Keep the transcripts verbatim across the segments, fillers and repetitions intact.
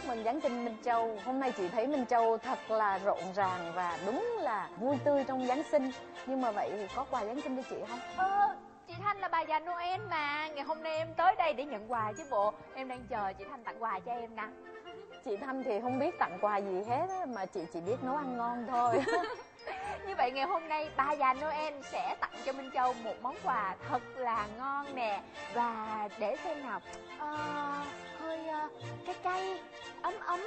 chúc mừng Giáng sinh Minh Châu. Hôm nay chị thấy Minh Châu thật là rộn ràng và đúng là vui tươi trong Giáng sinh. Nhưng mà vậy thì có quà Giáng sinh cho chị không? Ờ, chị Thanh là bà già Noel mà. Ngày hôm nay em tới đây để nhận quà chứ bộ. Em đang chờ chị Thanh tặng quà cho em nè. Chị Thanh thì không biết tặng quà gì hết á, mà chị chỉ biết nấu ăn ngon thôi. Như vậy ngày hôm nay bà già Noel sẽ tặng cho Minh Châu một món quà thật là ngon nè. Và để xem nào, à, hơi à, cay cay, ấm ấm,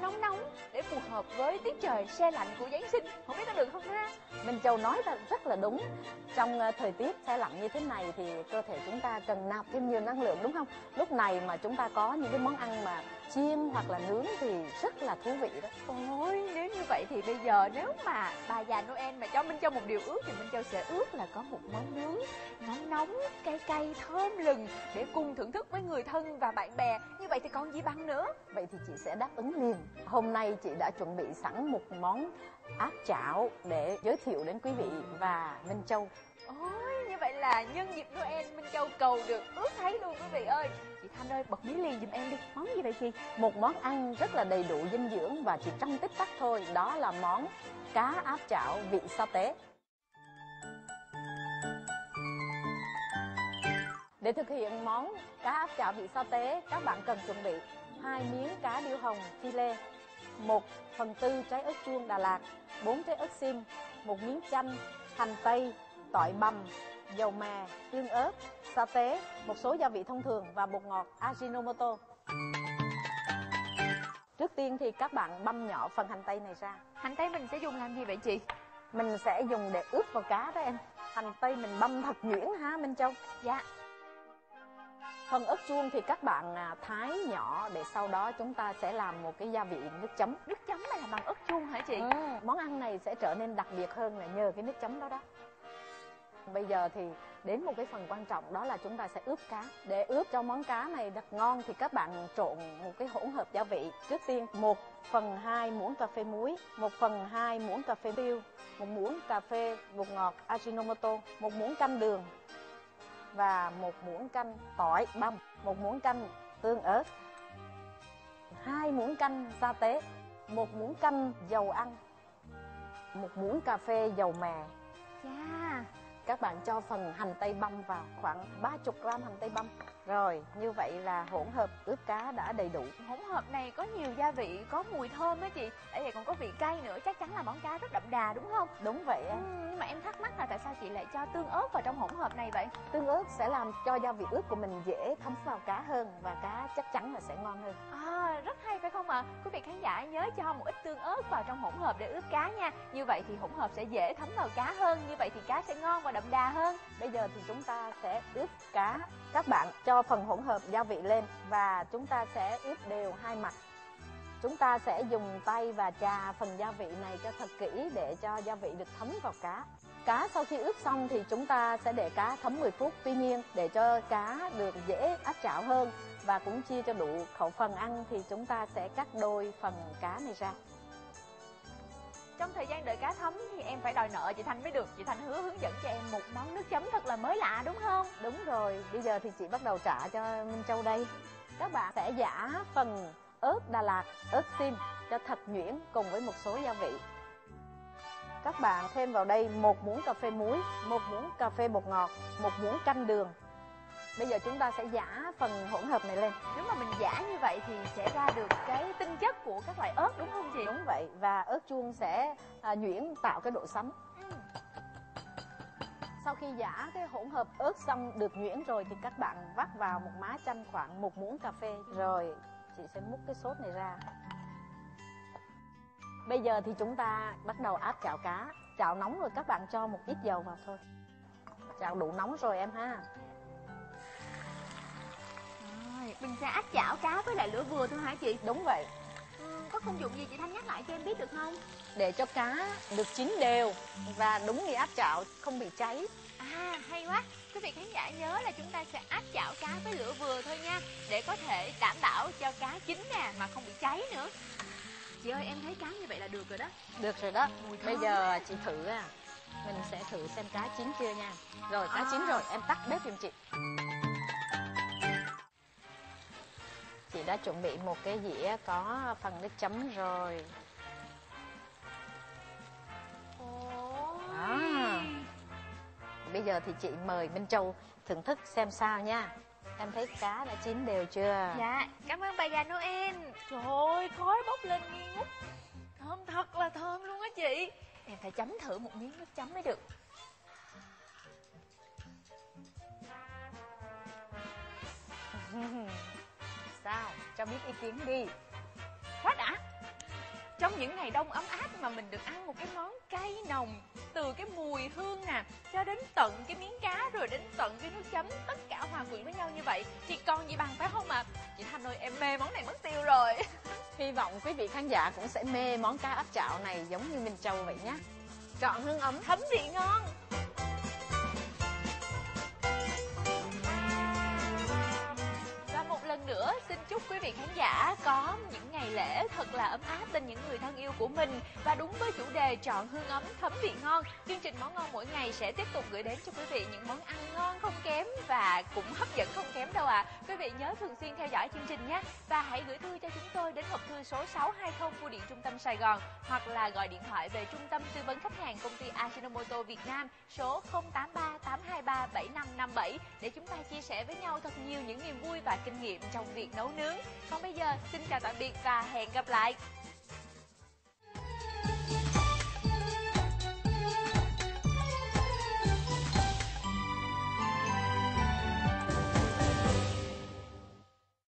nóng nóng, để phù hợp với tiết trời se lạnh của Giáng sinh. Không biết có được không ha? Minh Châu nói là rất là đúng. Trong thời tiết se lạnh như thế này thì cơ thể chúng ta cần nạp thêm nhiều năng lượng, đúng không? Lúc này mà chúng ta có những cái món ăn mà chiên hoặc là nướng thì rất là thú vị đó. Ôi, nếu như vậy thì bây giờ nếu mà bà già Noel mà cho Minh Châu một điều ước thì Minh Châu sẽ ước là có một món nướng nóng nóng, cay cay, thơm lừng để cùng thưởng thức với người thân và bạn bè. Như vậy thì còn gì bằng nữa. Vậy thì chị sẽ đáp ứng liền. Hôm nay chị đã chuẩn bị sẵn một món áp chảo để giới thiệu đến quý vị và Minh Châu. Ôi, như vậy là nhân dịp Noel Minh Châu cầu được ước thấy luôn quý vị ơi. Chị Thanh ơi, bật mí liền giùm em đi. Món gì vậy chị? Một món ăn rất là đầy đủ dinh dưỡng và chỉ trong tích tắc thôi. Đó là món cá áp chảo vị sa tế. Để thực hiện món cá áp chảo vị sa tế, các bạn cần chuẩn bị hai miếng cá điêu hồng phi lê, một phần tư trái ớt chuông Đà Lạt, bốn trái ớt sim, một miếng chanh, hành tây, tỏi bằm, dầu mè, tương ớt, sa tế, một số gia vị thông thường và bột ngọt Ajinomoto. Trước tiên thì các bạn băm nhỏ phần hành tây này ra. Hành tây mình sẽ dùng làm gì vậy chị? Mình sẽ dùng để ướp vào cá đó em. Hành tây mình băm thật nhuyễn ha Minh Châu. Dạ. Phần ớt chuông thì các bạn thái nhỏ để sau đó chúng ta sẽ làm một cái gia vị nước chấm. Nước chấm này là bằng ớt chuông hả chị? Ừ. Món ăn này sẽ trở nên đặc biệt hơn là nhờ cái nước chấm đó đó. Bây giờ thì đến một cái phần quan trọng, đó là chúng ta sẽ ướp cá. Để ướp cho món cá này thật ngon thì các bạn trộn một cái hỗn hợp gia vị. Trước tiên một phần hai muỗng cà phê muối, một phần hai muỗng cà phê tiêu, một muỗng cà phê bột ngọt Ajinomoto, một muỗng canh đường và một muỗng canh tỏi băm, một muỗng canh tương ớt, hai muỗng canh sa tế, một muỗng canh dầu ăn, một muỗng cà phê dầu mè. Yeah. Các bạn cho phần hành tây băm vào, khoảng ba mươi gam hành tây băm. Rồi, như vậy là hỗn hợp ướp cá đã đầy đủ. Hỗn hợp này có nhiều gia vị, có mùi thơm đó chị. Tại vì còn có vị cay nữa, chắc chắn là món cá rất đậm đà đúng không? Đúng vậy em. Ừ, nhưng mà em thắc mắc là tại sao chị lại cho tương ớt vào trong hỗn hợp này vậy? Tương ớt sẽ làm cho gia vị ướp của mình dễ thấm vào cá hơn và cá chắc chắn là sẽ ngon hơn. À, rất hay phải không ạ? À? Quý vị khán giả nhớ cho một ít tương ớt vào trong hỗn hợp để ướp cá nha. Như vậy thì hỗn hợp sẽ dễ thấm vào cá hơn, như vậy thì cá sẽ ngon và đậm đà hơn. Bây giờ thì chúng ta sẽ ướp cá. Các bạn cho phần hỗn hợp gia vị lên và chúng ta sẽ ướp đều hai mặt. Chúng ta sẽ dùng tay và chà phần gia vị này cho thật kỹ để cho gia vị được thấm vào cá. Cá sau khi ướp xong thì chúng ta sẽ để cá thấm mười phút. Tuy nhiên để cho cá được dễ áp chảo hơn và cũng chia cho đủ khẩu phần ăn thì chúng ta sẽ cắt đôi phần cá này ra. Trong thời gian đợi cá thấm thì em phải đòi nợ chị Thanh mới được. Chị Thanh hứa hướng dẫn cho em một món nước chấm thật là mới lạ đúng không? Đúng rồi, bây giờ thì chị bắt đầu trả cho Minh Châu đây. Các bạn sẽ giã phần ớt Đà Lạt, ớt sim cho thật nhuyễn cùng với một số gia vị. Các bạn thêm vào đây một muỗng cà phê muối, một muỗng cà phê bột ngọt, một muỗng canh đường. Bây giờ chúng ta sẽ giã phần hỗn hợp này lên. Nếu mà mình giã như vậy thì sẽ ra được cái tinh chất của các loại ớt đúng không chị? Đúng vậy, và ớt chuông sẽ à, nhuyễn tạo cái độ sánh. Ừ. Sau khi giã cái hỗn hợp ớt xong được nhuyễn rồi thì các bạn vắt vào một má chanh khoảng một muỗng cà phê. Rồi chị sẽ múc cái sốt này ra. Bây giờ thì chúng ta bắt đầu áp chảo cá. Chảo nóng rồi các bạn cho một ít dầu vào thôi. Chảo đủ nóng rồi em ha. Mình sẽ áp chảo cá với lại lửa vừa thôi hả chị? Đúng vậy. Ừ, có công dụng gì chị Thanh nhắc lại cho em biết được không? Để cho cá được chín đều và đúng nghĩa áp chảo, không bị cháy. À, hay quá. Quý vị khán giả nhớ là chúng ta sẽ áp chảo cá với lửa vừa thôi nha, để có thể đảm bảo cho cá chín nè mà không bị cháy nữa. Chị ơi, em thấy cá như vậy là được rồi đó. Được rồi đó. Bây giờ chị thử à. Mình sẽ thử xem cá chín chưa nha. Rồi, cá à. chín rồi, em tắt bếp giùm chị. Chị chị đã chuẩn bị một cái dĩa có phần nước chấm rồi. À, bây giờ thì chị mời Minh Châu thưởng thức xem sao nha. Em thấy cá đã chín đều chưa? Dạ, cảm ơn bà già Noel. Trời ơi, khói bốc lên nghi ngút. Thơm thật là thơm luôn á chị. Em phải chấm thử một miếng nước chấm mới được. Sao? Cho biết ý kiến đi. Quá đã. Trong những ngày đông ấm áp mà mình được ăn một cái món cay nồng, từ cái mùi hương nè cho đến tận cái miếng cá rồi đến tận cái nước chấm, tất cả hòa quyện với nhau như vậy thì còn gì bằng, phải không ạ? À? Chị Thanh ơi, em mê món này mất tiêu rồi. Hy vọng quý vị khán giả cũng sẽ mê món cá áp chảo này giống như Minh Châu vậy nhé. Chọn hương ấm, thấm vị ngon. Lần nữa xin chúc quý vị khán giả có những ngày lễ thật là ấm áp bên những người thân yêu của mình. Và đúng với chủ đề chọn hương ấm thấm vị ngon, chương trình Món Ngon Mỗi Ngày sẽ tiếp tục gửi đến cho quý vị những món ăn ngon không kém và cũng hấp dẫn không kém đâu ạ. À. Quý vị nhớ thường xuyên theo dõi chương trình nhé. Và hãy gửi thư cho chúng tôi đến hộp thư số sáu hai không Bưu điện Trung tâm Sài Gòn, hoặc là gọi điện thoại về Trung tâm Tư vấn Khách hàng Công ty Ajinomoto Việt Nam số không tám ba tám hai ba bảy năm năm bảy để chúng ta chia sẻ với nhau thật nhiều những niềm vui và kinh nghiệm trong việc nấu nướng. Còn bây giờ, xin chào tạm biệt và hẹn gặp lại.